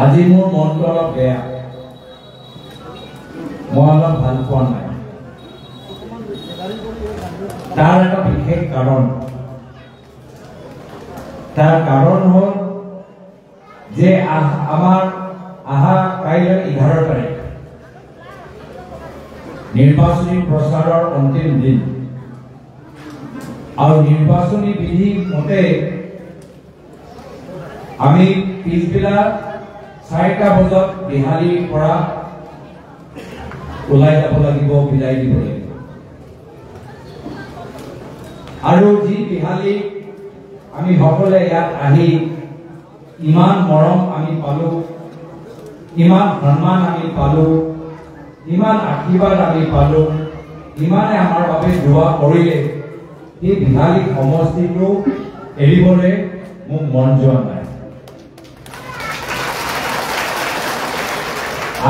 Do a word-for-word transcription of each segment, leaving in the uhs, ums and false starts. আজি मोर मन तो अलग बेया मैं अलग भल पा ना तार एटा विशेष कारण तार कारण हल जे आमार आहा काइले एगार तारिख निर्वाचन प्रचार अंतिम दिन और निर्वाचन विधि मते आमी पिछबिला चारिटा बजात बिहाली परा ओलाई जाब लागिब बिलाई दिब लागिब आरो जी बिहाली आमी हकले यात आही इमान मरम आमी पालो इमान सन्मान आमी पालो इमान आशीर्वाद आमी पालो इमाने आमार बारे दुआ करिले ये बिहाली समस्तिको एरिबले मो मन जोआ नाय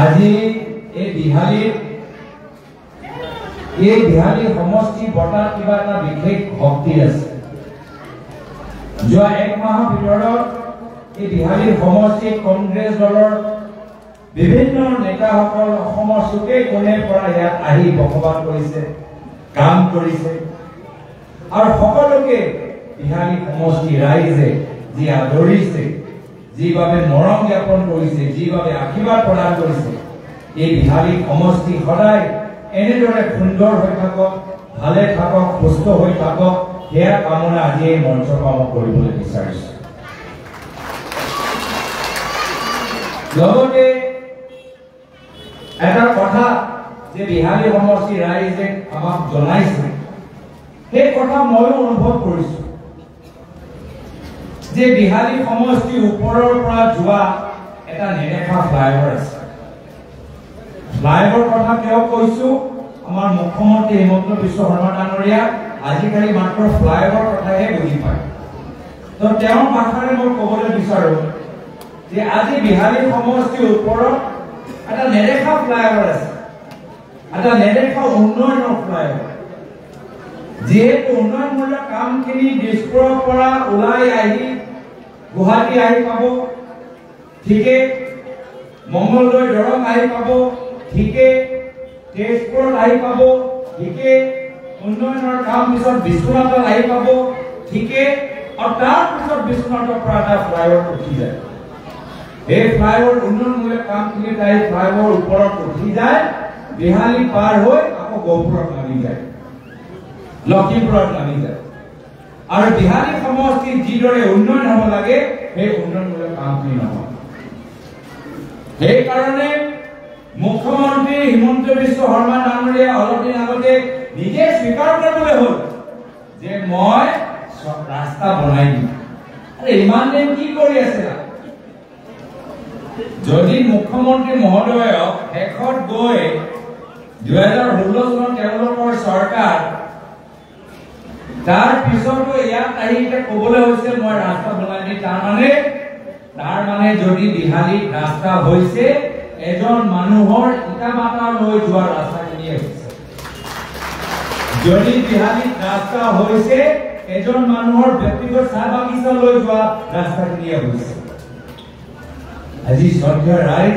আজি এই বিহালী এই বিহালী সমষ্টি বটা কিবা এটা বিশেষ শক্তি আছে যোৱা এক মাহৰ ভিতৰত এই বিহালী সমষ্টি কংগ্ৰেছ দলৰ বিভিন্ন নেতাসকল অসমৰ চুকে কোণে পৰা ইয়াত আহি বকবান কৰিছে কাম কৰিছে আৰু সকলোকে বিহালী সমষ্টি ৰাইজে যি আদৰিছে जी भावे मरम ज्ञापन करिसे जी भावे आशीर्वाद प्रदान करिसे ए बिहाली समष्टि सदाय एने दरे सुंदर হৈ থাকক ভালে থাকক সুস্থ হৈ থাকক হেয়া কামনা আজি এই মঞ্চ কাম কৰিবলৈ বিচাৰিছো লগতে এটা কথা যে বিহালী সমষ্টি ৰাইজে আমাক জনাইছে সেই কথা মই অনুভৱ কৰিছো जे बिहाली समष्टि ऊपर परा जुआ एटा नेरेखा फ्लाइओवर আছে फ्लाइओवर কথা কিয় কইছো আমার মুখ্যমন্ত্রী হিমন্ত বিশ্ব শর্মা ডাঙরিয়া আজিকালি মাত্র ফ্লাইওভার কথাহে বুঝি পায় তো তেও ভাষাৰে মই কবলৈ বিচাৰো যে আজি বিহালী সমষ্টি ऊपर এটা নেৰেখা ফ্লাইওভার আছে এটা নেৰেখা উন্নয়নৰ ফ্লাইওভার जेहेतु उन्नयनमूलक कामखिनि दिसपुर परा ओलाई आही गुवाहाटी आही पाबो ठीके मंगलदय दरंग आही पाबो ठीके तेजपुर आही पाबो ठीके उन्नयनर काम पिছত बिस्वनाथ आही पाबो ठीके और तार पिছত बिस्वनाथ पराटा फ्लाइओवर उठी जाय ए फ्लाइओवर उन्नयनमूलक कामखिनि ताई फ्लाइओवर ऊपर उठी जाय बिहाली पार होय आको गोपुर आही जाय लक्ष्मीपुर नामी जाए और बिहारी समष्टि जी दरे उन्नयन हम लगे उन्नयनमूलक काम कारण मुख्यमंत्री हिमंत विश्व शर्मा डांगरिया अलग दिन आगते निजे स्वीकार करबले हल जे मैं रास्ता बनाई अरे इमान दिन की करि आसेला जदि मुख्यमंत्री महोदय एकत गए দুই হাজাৰ ষোল্ল सन तेलोर सरकार तार पिछतो यात आही के कोबले होइसे मोर रास्ता बनानी तार माने तार माने जदि बिहाली रास्ता होइसे एजन मानुहर इटा माटा লৈ যোৱা ৰাস্তা কিনি আছে जदि बिहाली रास्ता होइसे एजन मानुहर ব্যক্তিগত চাহ বাগিচা লৈ যোৱা ৰাস্তা কিনি আছে আজি সন্ধ্যা ৰাইজ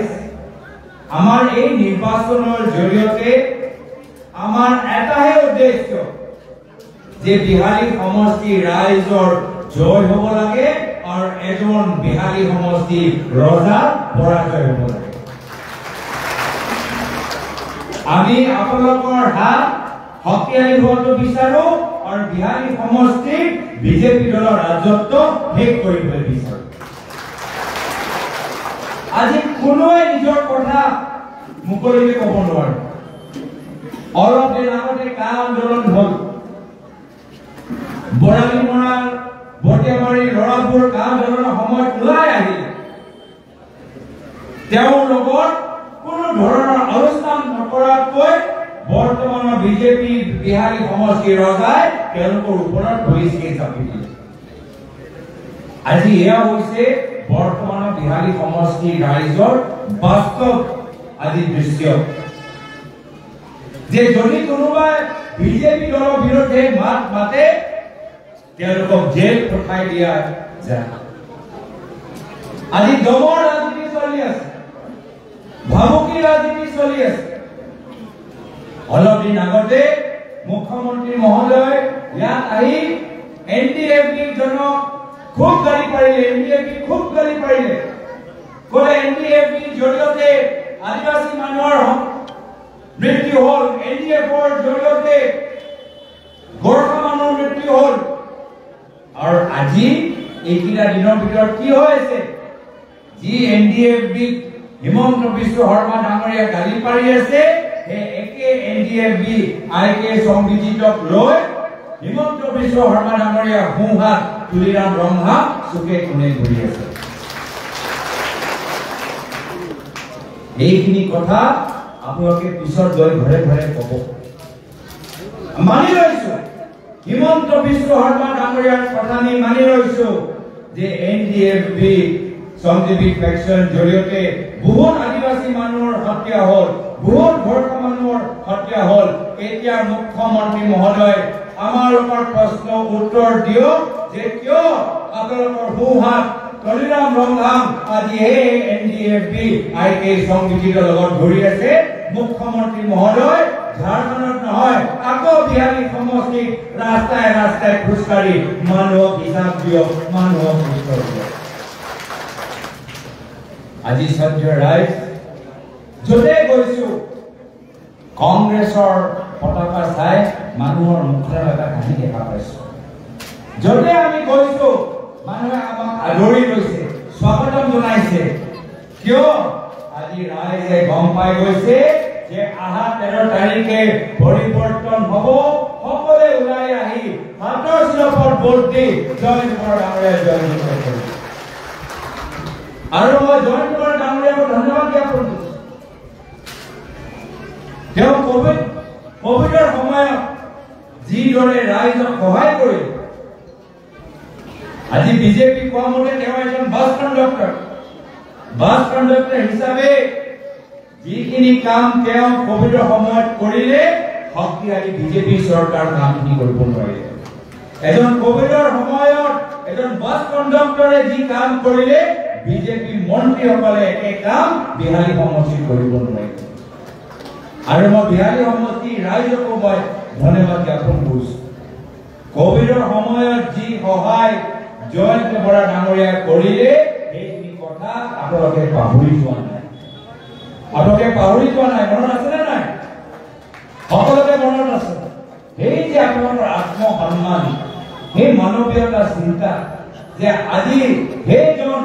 আমাৰ এই নিৰ্বাচনৰ জৰিয়তে আমাৰ এটাহে উদ্দেশ্য जे बिहाली समष्टि राइजर जय हम लगे और एजन बिहाली समष्टि रजा पराजय हम लगे आमी आपलोकर हाथ शक्तिशाली होतो बिचारो और बिहाली समष्टि बीजेपी दल राजत्व शेष करबे बिचारो आज कोनोए निजर कथा मुकरिले कब नोवार अलप दिन आगते का आंदोलन हल बराली मरा बटियामारी लड़ापुर काम धरण समय ओलाई आहिले तेओ लगोर कोनो धरण अनुष्ठान नकरा कोइ वर्तमान बीजेपी बिहारी समष्टि रजाय तेनकर ऊपर पुलिस केस आपि दिले আজি এয়া হইছে वर्तमान बिहारी समष्टि राइजर वास्तव আজি दृश्य जे जदि कोनोबा बीजेपी दलर विरुद्धे मात माते जेल पठा दिया जाए आज दमर राजनीति चल ভাবুকি রাজনীতি চলি আছে। অলপ দিন আগতে মুখ্যমন্ত্রী মহোদয় ইয়াত আহি এনডিএফবিৰ জন্য খুব গালি পাৰিলে, এনডিএফবি খুব গালি পাৰিলে। কলে এনডিএফবিৰ জৰিয়তে আদিবাসী মানুহৰ মৃত্যু হল, এনডিএফৰ জৰিয়তে গোৰ্খা মানুহৰ মৃত্যু হল। আৰু আজি এইকেইটা দিনৰ ভিতৰত কি হৈছে, যি এনডিএফবি হিমন্ত বিশ্ব শৰ্মা ডাঙৰীয়া গালি পাৰি আছে, হে একে এনডিএফবি আইকে সংবিধিতক লৈ হিমন্ত বিশ্ব শৰ্মা ডাঙৰীয়া হুহাত তুলিৰাম ৰংহা চুকে কোণে ঘূৰি আছে। এইখিনি কথা আপোনালোকে পিছত লৈ ঘৰে ঘৰে কব। মানি লৈছো হিমন্ত বিশ্ব শৰ্মা ডাঙৰীয়াৰ কথা আমি মানি লৈছো যে এনডিএফবি সংজীৱী ফ্ৰেকচন জৰিয়তে বহুত আদিবাসী মানুহৰ হত্যা হল, বহুত গোৰ্খা মানুহৰ হত্যা হল। এতিয়া মুখ্যমন্ত্ৰী মহোদয় আমাৰ ওপৰত প্ৰশ্ন উত্তৰ দিয়ক যে কিয় আপোনালোকৰ হুহাত তুলিৰাম ৰংহা আজি এই এনডিএফবি আইকে সংগীতৰ লগত ঘূৰি আছে। মুখ্যমন্ত্ৰী মহোদয় ঝাৰখণ্ডত নহয় আকৌ বিহাৰী সমষ্টিত ৰাস্তাই ৰাস্তাই খোজকাঢ়ি মানুহক হিচাপ দিয়ক, মানুহক উত্তৰ দিয়ক। আজি সঞ্জয় ৰাইজ যতে গৈছো কংগ্ৰেছৰ পতাকা চাই মানুহৰ মুখৰ এটা কাহি দেখা পাইছো। যতে আমি গৈছো মানুহে আমাক আদৰি লৈছে, স্বাগতম জনাইছে। কিয় আজি ৰাইজে গম পাই গৈছে যে আহা তেৰ তাৰিখে পৰিৱৰ্তন হব। সকলোৱে ওলাই আহি হাতৰ চিলপত ভোট দি জয় কুমাৰ ডাঙৰীয়া জয় কৰিছে। আৰু মই জয় কুমাৰ ডাঙৰীয়াক ধন্যবাদ জ্ঞাপন কৰিছো। তেওঁ কভিড কভিডৰ সময়ত যিদৰে ৰাইজক সহায় কৰিলে, আজি বিজেপি কোৱা মতে তেওঁ এজন বাছ কণ্ডাক্টৰ, বাছ কণ্ডাক্টৰ হিচাপে যিখিনি কাম তেওঁ কভিডৰ সময়ত কৰিলে শক্তিশালী বিজেপি চৰকাৰ কামখিনি কৰিব নোৱাৰিলে। এজন কভিডৰ সময়ত এজন বাছ কণ্ডাক্টৰে যি কাম কৰিলে বিজেপি মন্ত্ৰীসকলে একে কাম বিহালী সমষ্টিত কৰিব নোৱাৰিলে। আৰু মই বিহালী সমষ্টিৰ ৰাইজকো মই ধন্যবাদ জ্ঞাপন কৰিছো। কভিডৰ সময়ত যি সহায় জয় বৰা ডাঙৰীয়া কৰিলে সেইখিনি কথা আপোনালোকে পাহৰি যোৱা নাই, আপোনালোকে পাহৰি যোৱা নাই। মনত আছেনে নাই? সকলোকে মনত আছে। সেই যে আপোনালোকৰ আত্মসন্মান, সেই মানৱীয়তা চিন্তা যে আজি সেইজন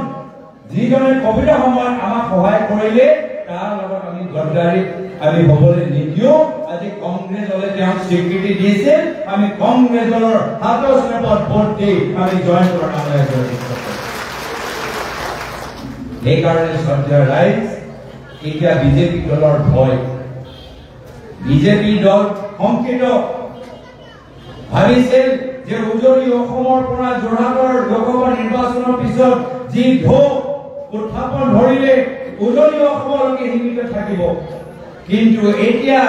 যিজনে কভিডৰ সময়ত আমাক সহায় কৰিলে তাৰ লগত আমি গদ্দাৰী আমি হবলৈ নিদিও। আজি কংগ্ৰেছ দলে তেওঁক স্বীকৃতি দিছে, আমি কংগ্ৰেছ দলৰ হাতৰ চেপত ভোট দি আমি জয় কৰা নাই। সেইকাৰণে সঞ্জয় ৰাইজ এতিয়া বিজেপি দলৰ ভয়, বিজেপি দল সংকেত ভাবিছিল যে উজনি অসমৰ পৰা যোৰহাটৰ লোকসভা নিৰ্বাচনৰ পিছত যি ঢৌ উত্থাপন ধৰিলে উজনি অসমলৈকে সীমিত থাকিব। কিন্তু এতিয়া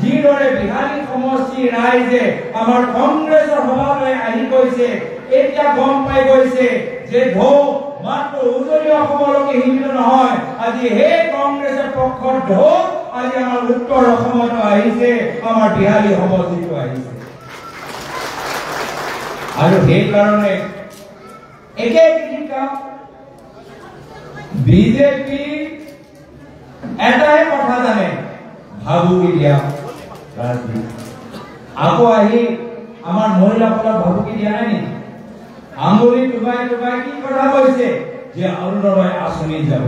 যিদৰে বিহালী সমষ্টিৰ ৰাইজে আমাৰ কংগ্ৰেছৰ সভালৈ আহি গৈছে, এতিয়া গম পাই গৈছে যে ঢৌ মাত্ৰ উজনি অসমলৈকে সীমিত নহয়। আজি সেই কংগ্ৰেছৰ পক্ষৰ ঢৌ আজি আমাৰ উত্তৰ অসমতো আহিছে, আমাৰ বিহালী সমষ্টিতো আহিছে। আৰু সেইকাৰণে একেখিনি কাম বিজেপি এটাই কথা জানে, ভাবুকি দিয়া ৰাজনীতি। আকৌ আহি আমাৰ মহিলাসকলক ভাবুকি দিয়া নাই নেকি? আঙুলি টুবাই টুবাই কি কথা কৈছে যে অৰুণোদয় আঁচনি যাব।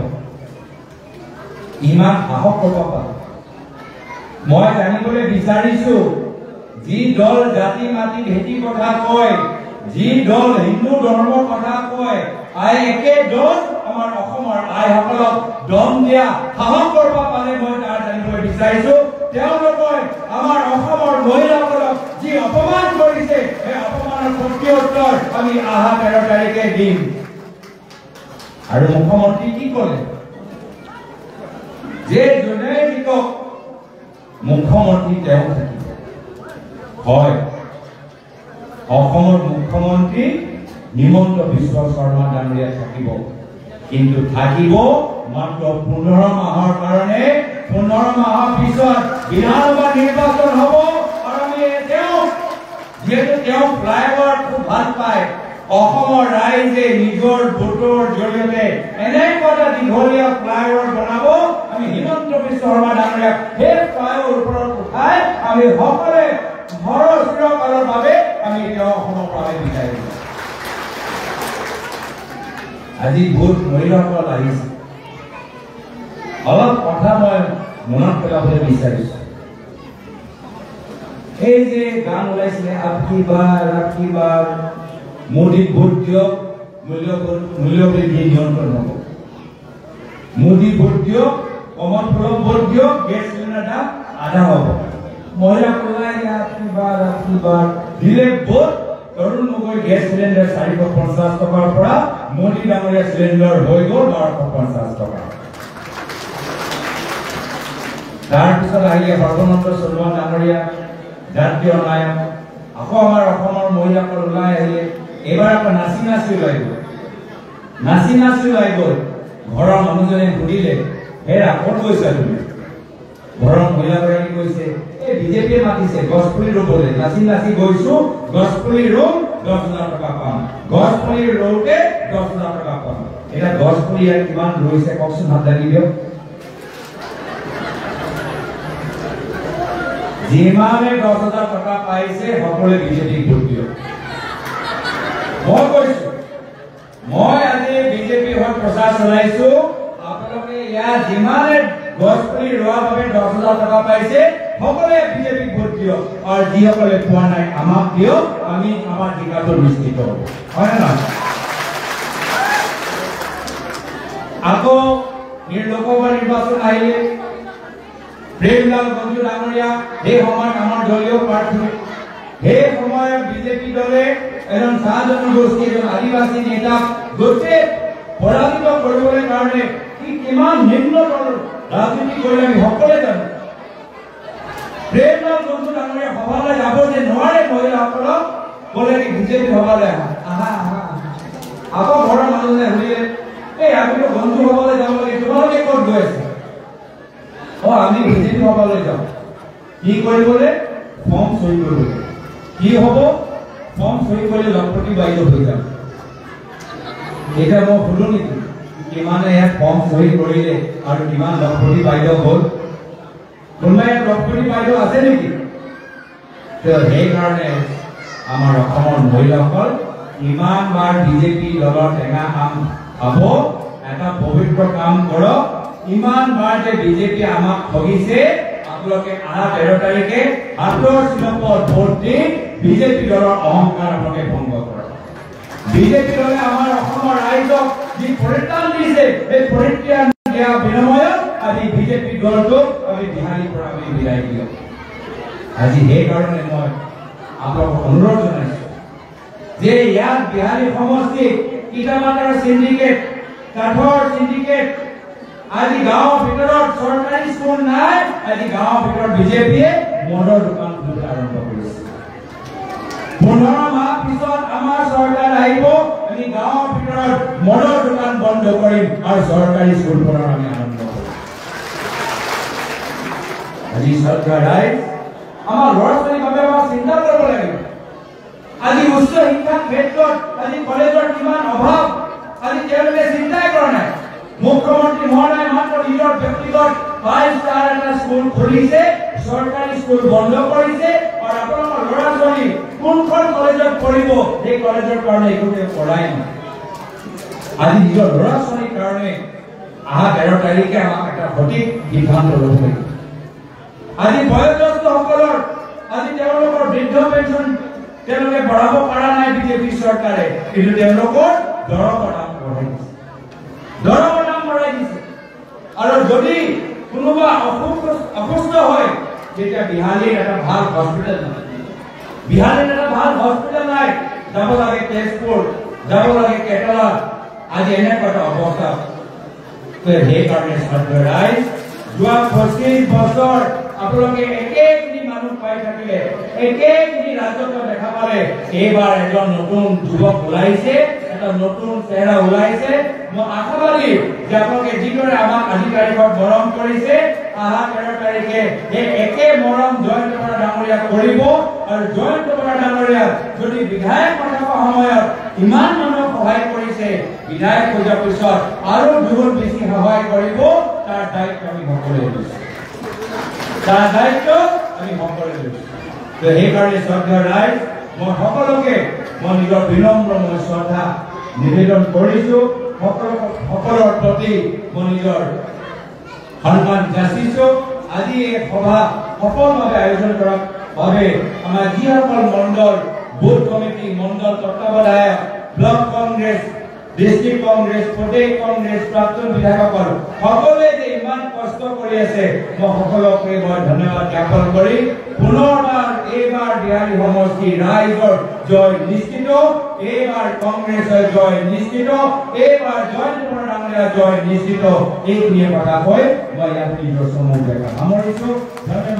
ইমান সাহস কৰিব পাৰে? মই জানিবলৈ বিচাৰিছো যি দল জাতি মাটি ভেটি কথা কয়, যি দল হিন্দু ধৰ্মৰ কথা কয়, আই একে দল আমাৰ অসমৰ আইসকলক দম দিয়া সাহস কৰিব পাৰে? মই তাৰ জানিবলৈ বিচাৰিছো তেওঁলোকে আমাৰ অসমৰ মহিলাসকলক যি অপমান কৰিছে সেই অপমানৰ প্ৰতিউত্তৰ আমি অহা তেৰ তাৰিখে দিম। আৰু মুখ্যমন্ত্ৰী কি কলে যে যোনে জিকক মুখ্যমন্ত্ৰী তেওঁ থাকিব। হয়, অসমৰ মুখ্যমন্ত্ৰী হিমন্ত বিশ্ব শৰ্মা ডাঙৰীয়া থাকিব, কিন্তু থাকিব मात्र पंद्रह माहर कारणे पंद्रह माह पिছত विधानसभा निर्वाचन हबो और आमी तेव जेतु तेव फ्लाइओवर खूब ভাল पाए অসমৰ ৰাইজে নিজৰ ভোটৰ জৰিয়তে এনে পদা দীঘলীয়া ফ্লাইওভাৰ বনাব আমি হিমন্ত বিশ্ব শৰ্মা ডাঙৰীয়া এই ফ্লাইওভাৰ ওপৰত উঠাই আমি সকলে ঘৰৰ সুৰক্ষাৰ বাবে আমি তেওঁ অসমৰ বাবে বিচাৰিম। আজি ভোট মহিলাসকল আহিছে, অলপ কথা মই মনত পেলাবলৈ বিচাৰিছো। এই যে গান ওলাইছিলে আপকি বাৰ আপকি বাৰ मोदी भोट दियो मूल्य मूल्य वृद्धि नियंत्रण हम मोदी भोट दियो कमल फूल भोट दियो गैस सिलेंडर दाम आधा हम महिला कल्याण दिले भोट तरुण गगोई गैस सिलेंडर चार पंचाश टका मोदी डांगरिया सिलेंडर हो गल बारश पंचाश टका तार सर्वानंद सोनोवाल डांगरिया जातीय नायक आको आम महिला ऊल् एबार आप नाची नाची नाची नाची ऊल घर मानुजने सुधिले हे राखत गई घर महिलागढ़ माति गछपुली रोबले नाची नाची गई गछपुली रोम दस हजार टका पाम गछपुली रोते दस हजार टका पाम एटा गछपुली किमान रईसे ककसन हाथ दागि दियक जिमाने दस हजार टका पाइसे सकले बिजेपी भोट दियक মই কৈছো মই আজি বিজেপি হক প্ৰচাৰ চলাইছো আপোনালোকে ইয়া জিমানে গছপুলি ৰোৱাৰ বাবে দহ হাজাৰ টকা পাইছে সকলে বিজেপি ভোট দিয়ক আৰু যিসকলে পোৱা নাই আমাক দিয়ক আমি আমাৰ ঠিকাটো নিশ্চিত হ'ব হয় না। আকৌ নিৰ্লোকসভা নিৰ্বাচন আহিলে প্ৰেমলাল বন্ধু ডাঙৰীয়া এই সময়ত আমাৰ দলীয় প্ৰাৰ্থী সেই সময়ত বিজেপি দলে एन चाह जनगोष्ठी एन आदिवासी नेता गोटे पराजित करने कारण निम्न राजनीति सकते जान प्रेमलाल बंधु डांगरिया सभाले जाब जे नवारे महिला बोले कि बीजेपी सभाले आहा आहा आको घर मानुजने सुनिले आम बंधु सभाले जाब लगे तुम्हारे कत गई आसा ओ आम बीजेपी सभाले जाओ कि करबले फर्म सही करबले कि हम फॉर्म सही करे लखपति बाइज हो जा एटा म भुलो नि कि माने या फॉर्म सही करिले आरो किमान लखपति बाइज होल कोनबाय लखपति बाइज আছে নেকি তো এই কারণে আমাৰ অসমৰ মহিলাসকল ইমান বাৰ বিজেপি লগত টেঙা আম হ'ব এটা পবিত্ৰ কাম কৰক। ইমান বাৰ যে বিজেপি আমাক ঠগিছে আপোনালোকে আহা তেৰ তাৰিখে আঠৰ শিলপৰ ভোট দি বিজেপি দলৰ অহংকাৰ আপোনালোকে ভংগ কৰে। বিজেপি দলে আমাৰ অসমৰ ৰাইজক যি পৰিত্ৰাণ দিছে এই পৰিত্ৰাণ দিয়া বিনিময়ত আজি বিজেপি দলটোক আমি বিহাৰীৰ পৰা আমি বিদায় দিওঁ। আজি এই কাৰণে মই আপোনালোকক অনুৰোধ জনাইছো যে ইয়াত বিহাৰী সমষ্টিত কিটামানৰ সিন্ডিকেট কাঠৰ সিন্ডিকেট আজি গাঁৱৰ ভিতৰত চৰকাৰী স্কুল নাই, আজি গাঁৱৰ ভিতৰত বিজেপিয়ে মদৰ দোকান খোলা আৰম্ভ কৰিছে। পোন্ধৰ মাহ পিছত আমাৰ চৰকাৰ আহিব, আমি গাঁৱৰ ভিতৰত মদৰ দোকান বন্ধ কৰিম আৰু চৰকাৰী স্কুল পুনৰ আমি আৰম্ভ কৰিম। আজি চৰকাৰে আমাৰ ল'ৰা ছোৱালীৰ বাবে আমাৰ চিন্তা কৰিব লাগিব। আজি উচ্চ শিক্ষাৰ ক্ষেত্ৰত আজি কলেজৰ কিমান অভাৱ, আজি তেওঁলোকে চিন্তাই কৰা নাই। मुख्यमंत्री महोदय मात्र निजर व्यक्तिगत फाइव स्टार एटा स्कूल खोलिसे सरकारी स्कूल बंद करिसे और आपनर लड़ा छली कोनखन कॉलेजत पढ़िबो ए कॉलेजर कारणे एकते पढ़ाई आदि निजर लड़ा छली कारणे आहा तेर तारिखे आमा एटा सठिक सिद्धांत लब लागिब। आदि बयोज्येष्ठ सकलर आदि तेलोकर वृद्ध पेंशन तेलोके बढ़ाबो पारा नाइ बीजेपी सरकारे किन्तु तेलोकर दरकर दाम बढ़ाइसे दरकर और जदि कोनोबा अपुष्ट होय जेटा बिहालीर एटा ভাল हॉस्पिटल बिहालीर एटा ভাল हॉस्पिटल নাই যাব লাগে তেজপুर যাব লাগে কেটালা আজি এনে কথা অবস্থা তে হে কারণে সরকারাই যোৱা পঁচিছ বছৰ আপোনালোকে এক এক নি মানুহ পাই থাকিলে এক এক নি ৰাজ্যত দেখা পালে এইবাৰ এজন নতুন যুৱক ওলাইছে একটা নতুন চেহারা উলাইছে মো আশাবাদী যে আপনাকে যিদরে আমার আধিকারিকত মরম করেছে আহা তেৰ তারিখে এই একে মরম জয়ন্ত বৰা ডাঙৰীয়া কৰিব আৰু জয়ন্ত বৰা ডাঙৰীয়া যদি বিধায়ক পদৰ সময়ত ইমান মানুহ সহায় কৰিছে বিধায়ক পূজা পিছত আৰু দুগুণ বেছি সহায় কৰিব তাৰ দায়িত্ব আমি সকলোৱে লৈছো তাৰ দায়িত্ব আমি সকলোৱে লৈছো তো সেইকাৰণে সৰ্দাৰ ৰায় মই সকলোকে মই নিজৰ বিনম্ৰ মই শ্ৰদ্ধা নিবেদন কৰিছো সকলো সকলৰ প্ৰতি মই নিজৰ সন্মান যাচিছো আজি এই সভা সফলভাৱে আয়োজন কৰাৰ বাবে আমাৰ যিসকল মণ্ডল বুথ কমিটি মণ্ডল তত্ত্বাৱধায়ক ব্লক কংগ্ৰেছ ডিস্ট্রিক্ট কংগ্রেস পদে কংগ্রেস প্রাক্তন বিধায়কসকল সকলে যে ইমান কষ্ট কৰি আছে মই সকলোকে বহুত ধন্যবাদ জ্ঞাপন কৰি পুনৰবাৰ এইবাৰ বিহাৰী সমষ্টি ৰাইজৰ জয় নিশ্চিত এইবাৰ কংগ্ৰেছৰ জয় নিশ্চিত এইবাৰ জয়ন্ত বৰা ডাঙৰীয়া জয় নিশ্চিত এই নিয়ে কথা হৈ মই ইয়াত নিজৰ সময় দেখা সামৰিছো।